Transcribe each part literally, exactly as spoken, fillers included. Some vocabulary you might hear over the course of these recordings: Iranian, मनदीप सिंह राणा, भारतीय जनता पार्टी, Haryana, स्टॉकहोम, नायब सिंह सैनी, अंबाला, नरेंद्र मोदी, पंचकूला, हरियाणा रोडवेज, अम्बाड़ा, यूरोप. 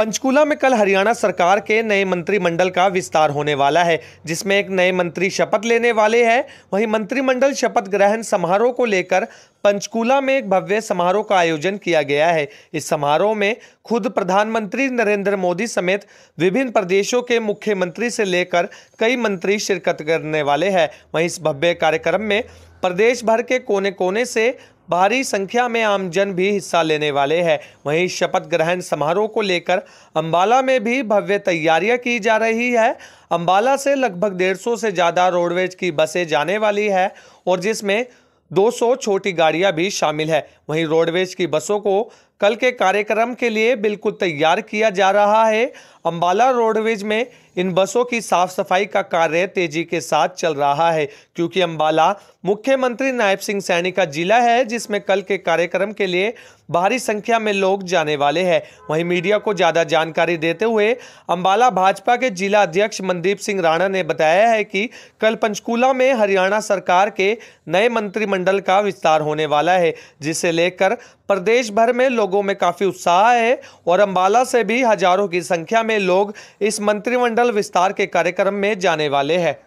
पंचकूला में कल हरियाणा सरकार के नए मंत्रिमंडल का विस्तार होने वाला है, जिसमें एक नए मंत्री शपथ लेने वाले हैं। वहीं मंत्रिमंडल शपथ ग्रहण समारोह को लेकर पंचकूला में एक भव्य समारोह का आयोजन किया गया है। इस समारोह में खुद प्रधानमंत्री नरेंद्र मोदी समेत विभिन्न प्रदेशों के मुख्यमंत्री से लेकर कई मंत्री शिरकत करने वाले हैं। वहीं इस भव्य कार्यक्रम में प्रदेश भर के कोने कोने से भारी संख्या में आमजन भी हिस्सा लेने वाले हैं। वहीं शपथ ग्रहण समारोह को लेकर अंबाला में भी भव्य तैयारियां की जा रही है। अंबाला से लगभग डेढ़ सौ से ज़्यादा रोडवेज की बसें जाने वाली है और जिसमें दो सौ छोटी गाड़ियां भी शामिल है। वहीं रोडवेज की बसों को कल के कार्यक्रम के लिए बिल्कुल तैयार किया जा रहा है। अंबाला रोडवेज में इन बसों की साफ सफाई का कार्य तेजी के साथ चल रहा है, क्योंकि अंबाला मुख्यमंत्री नायब सिंह सैनी का जिला है, जिसमें कल के कार्यक्रम के लिए भारी संख्या में लोग जाने वाले हैं। वहीं मीडिया को ज़्यादा जानकारी देते हुए अंबाला भाजपा के जिला अध्यक्ष मनदीप सिंह राणा ने बताया है कि कल पंचकूला में हरियाणा सरकार के नए मंत्रिमंडल का विस्तार होने वाला है, जिसे लेकर प्रदेश भर में लोगों में काफ़ी उत्साह है और अंबाला से भी हजारों की संख्या में लोग इस मंत्रिमंडल विस्तार के कार्यक्रम में जाने वाले हैं।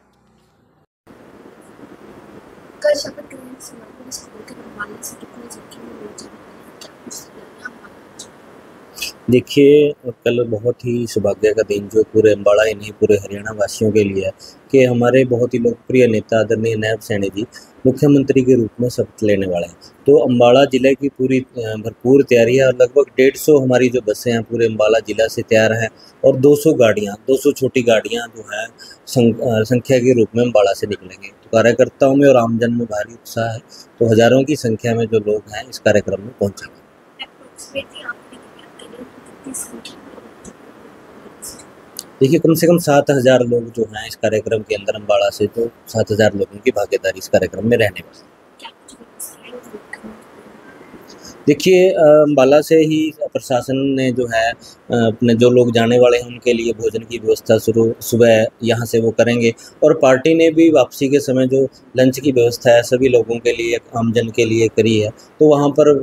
देखिए, कल बहुत ही सौभाग्य का दिन जो पूरे अम्बाड़ा ही नहीं पूरे हरियाणा वासियों के लिए है कि हमारे बहुत ही लोकप्रिय नेता आदरणीय नायब सैनी जी मुख्यमंत्री के रूप में शपथ लेने वाले हैं। तो अम्बाड़ा ज़िले की पूरी भरपूर तैयारी है और लगभग डेढ़ सौ हमारी जो बसें हैं पूरे अम्बाड़ा ज़िला से तैयार हैं और दो सौ गाड़ियाँ दो सौ छोटी गाड़ियाँ जो हैं संख्या के रूप में अम्बाड़ा से निकलेंगे। तो कार्यकर्ताओं में और आमजन में भारी उत्साह है, तो हज़ारों की संख्या में जो लोग हैं इस कार्यक्रम में पहुँचेंगे। देखिए, कम से कम सात हजार लोग जो हैं इस कार्यक्रम के अंदर अम्बाड़ा से तो सात हजार लोगों की भागीदारी इस कार्यक्रम में रहने वाली है। देखिए, अम्बाला से ही प्रशासन ने जो है अपने जो लोग जाने वाले हैं उनके लिए भोजन की व्यवस्था शुरू सुबह यहाँ से वो करेंगे और पार्टी ने भी वापसी के समय जो लंच की व्यवस्था है सभी लोगों के लिए आमजन के लिए करी है। तो वहाँ पर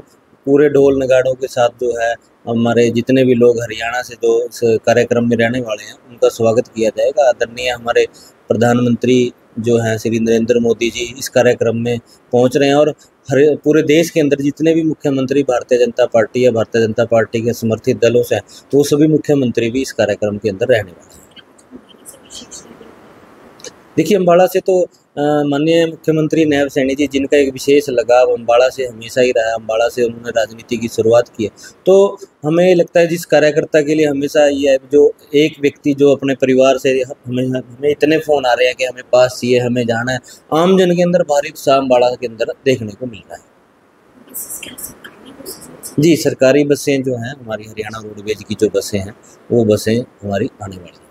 पूरे ढोल नगाड़ों के साथ जो है हमारे जितने भी लोग हरियाणा से जो इस कार्यक्रम में रहने वाले हैं उनका स्वागत किया जाएगा। आदरणीय हमारे प्रधानमंत्री जो हैं श्री नरेंद्र मोदी जी इस कार्यक्रम में पहुंच रहे हैं और हर पूरे देश के अंदर जितने भी मुख्यमंत्री भारतीय जनता पार्टी या भारतीय जनता पार्टी के समर्थित दलों से हैं तो वो सभी मुख्यमंत्री भी इस कार्यक्रम के अंदर रहने वाले हैं। देखिए, अम्बाड़ा से तो माननीय मुख्यमंत्री नायब सैनी जी जिनका एक विशेष लगाव अम्बाड़ा से हमेशा ही रहा है, अम्बाड़ा से उन्होंने राजनीति की शुरुआत की है। तो हमें लगता है जिस कार्यकर्ता के लिए हमेशा ये जो एक व्यक्ति जो अपने परिवार से हमें हमें इतने फ़ोन आ रहे हैं कि हमें पास चाहिए, हमें जाना है, आमजन के अंदर भारी उत्साह अम्बाड़ा के अंदर देखने को मिल रहा है। जी, सरकारी बसें जो हैं हमारी हरियाणा रोडवेज की जो बसें हैं वो बसें हमारी आने वाली हैं।